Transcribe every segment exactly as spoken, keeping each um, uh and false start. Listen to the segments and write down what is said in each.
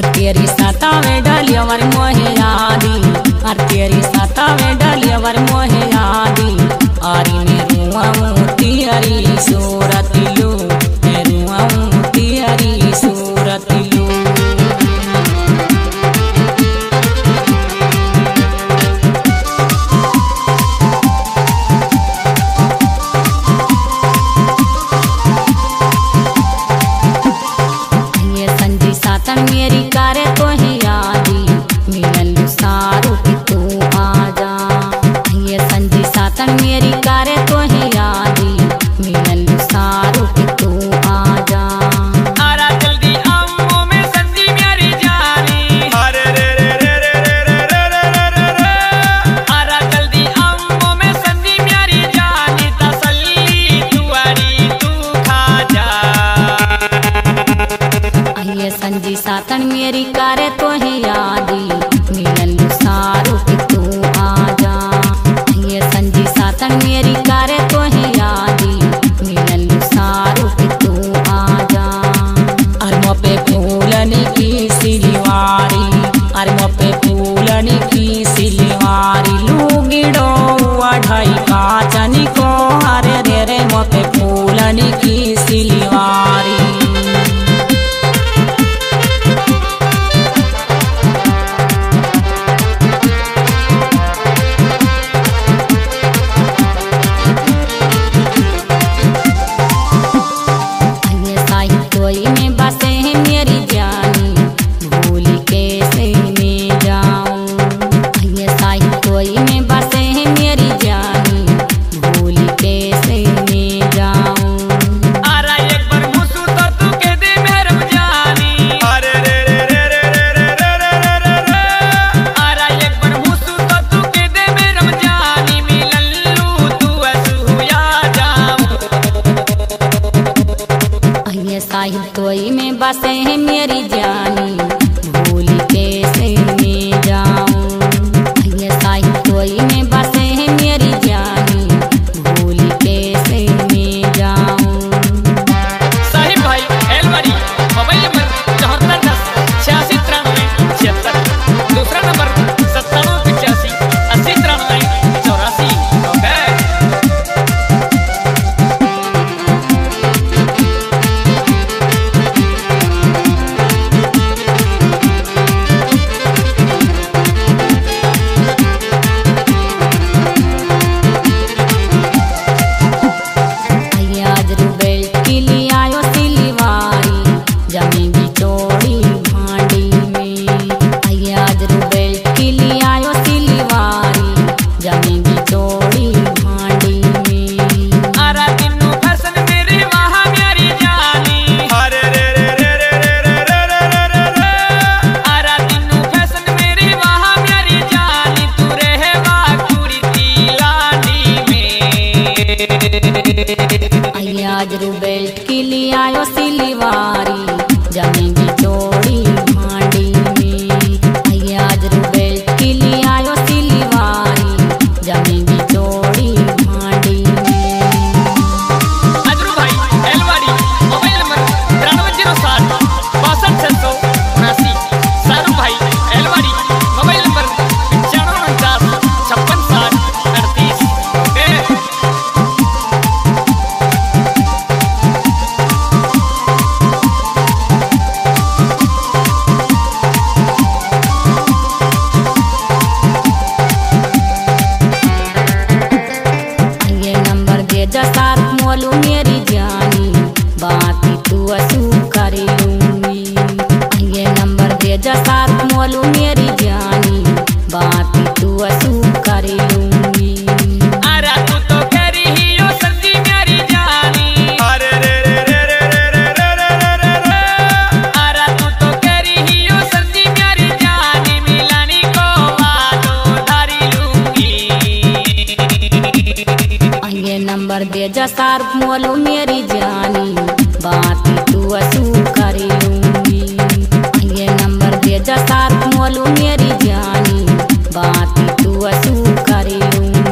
तेरी सतावे डलेवर मोहे याद, तेरी सतावे डलेवर मोहे याद। आरी में रुआऊं तेरी सूरत लू, रुआऊं तेरी सूरत लू। मेरी कारे तो ही यादी मिलन सारू की तू आजा, ये संजी सातन मेरी कारे तो ही यादी मिलन सारू की तू आजा। आरा जल्दी आंखों में संजी मेरी जानी, अरे रे रे रे रे रे रे रे। आरा जल्दी आंखों में संजी मेरी जानी, तसल्ली तुआरी तू खा जा। ये संजी सातन मेरी कारे तो ही यादी मिलन सारू की तू आजा, ये संजी सातन मेरी कारे तो ही यादी मिलन सारू की तू आजा। अरमो पे फूलनी की सिलवारी, अरमो पे फूलनी की सिलवारी। लूगिड़ो अढ़ाई काचन को, अरे रे रे मो पे फूलनी की सिलवारी। तोई में बसे है मेरी जानी, भूल कैसे मैं जाऊं। ये साई तोई में बसे है मेरी जानी, भूल कैसे मैं जाऊं। साहिब भाई एलवारी मोबाइल नंबर चौहत्तर दस छियासी तिरानवे छिहत्तर, दूसरा नंबर सत्तानवे पचासी अस्सी तिरानवे चौरासी। आज रू बेल्ट की लिए आयो सिलवारी, जमेंगी चोड़ी भांडी में। आज रू बेल्ट की लिए आयो सिलवारी, जमेंगी चोड़ी भांडी में। अजरू भाई एलवाड़ी मोबाइल नंबर तिरानवे जीरो सात बासठ छह सौ उनासी। सारू भाई एलवाड़ी मोबाइल नंबर पचानवे उनचास छप्पन साठ अड़तीस। मेरी जानी बात तू असू कर लूंगी, ये नंबर दे जा साथ मोलू मेरी जानी बात तू असू कर लूंगी। अरे तू तो करी ही यो संजी मेरी जानी, अरे रे रे रे रे रे। अरे तू तो करी ही यो संजी मेरी जानी, मिलानी को वादो धारी लूंगी। ये नंबर दे जा सार मोलू मेरी जानी बात तू असू कर लूंगी, ये नंबर दे जा सार मोलू मेरी जानी बात तू असू कर लूंगी।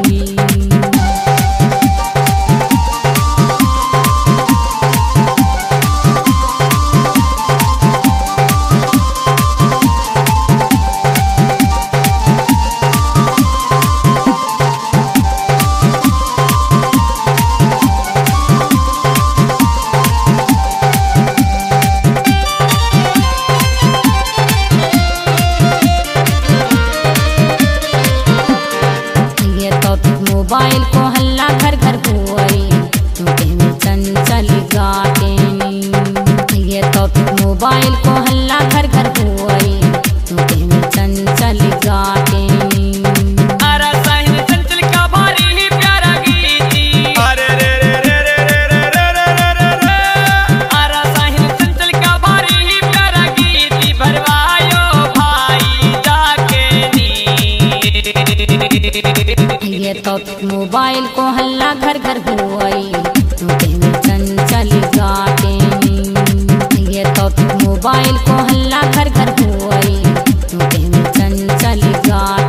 तब मोबाइल को हल्ला घर घर हुआई तू दिल चंचल गाते ये तब मोबाइल को हल्ला घर घर हुआई तू दिल चंचल गाते।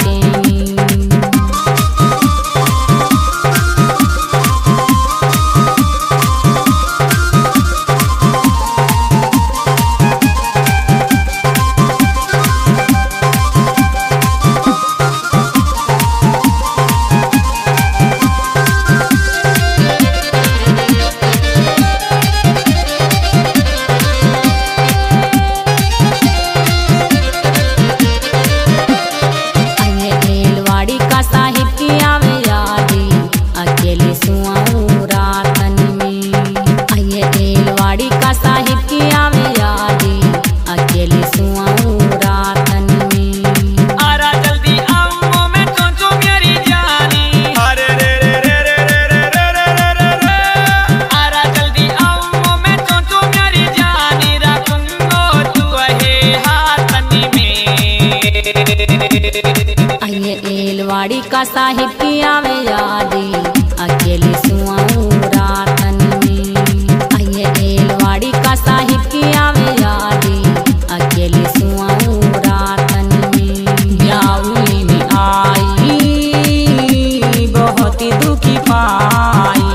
एलवाड़ी का साहिब की आवे यादी अकेले सुआऊं रातन में आइए एलवाड़ी का साहिब की आवे यादी अकेले सुआऊं रातन में। यावी में आई बहुत ही दुखी पाई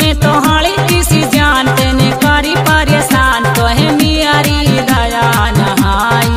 मैं तो हाली किसी जान तेने कारी परेशान तो है मियारी दया नहाई।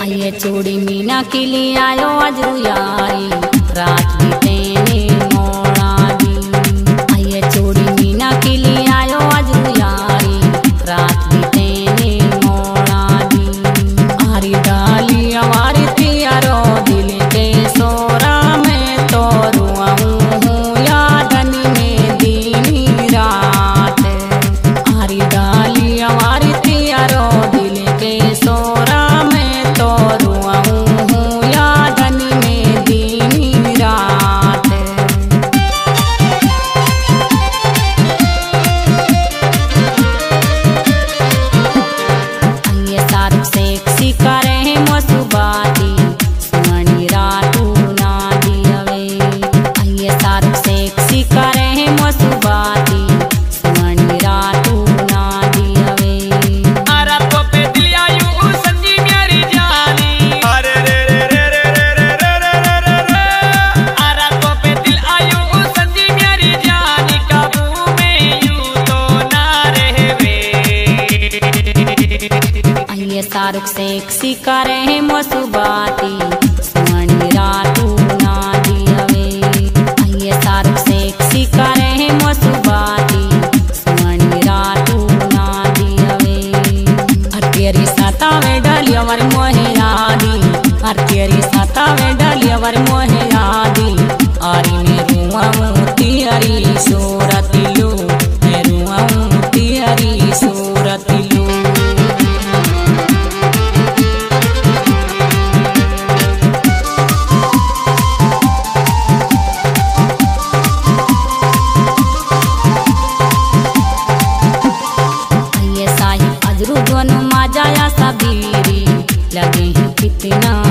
आइए चोरी मीना के लिए आयो आज रुयाई रात बीते मोड़ा दी आइए चोरी मीना के लिए आयो आज रुयाई रात बीते मोड़ा दी। आरी डाली हमारी तियारो दिल के सोरा में तो रुआऊं हूँ यादन में दीनी रात आरी डाली हमारी तियारो दिल के सोरा शाहरुख से सिका रहे मसुबाती सुनी रातू ना दियावे आइए शाहरुख से सिका रहे मसुबाती सुनी रातू ना दियावे। अर तेरी सतावे डलेवर मोहे यादी अर तेरी सतावे डलेवर मोहे यादी आरी में रुआऊं तेरी सूरत लू मैं रुआऊं तेरी सूरत लू। अजरू दोनों मजाया सबीरी लगे हैं कितना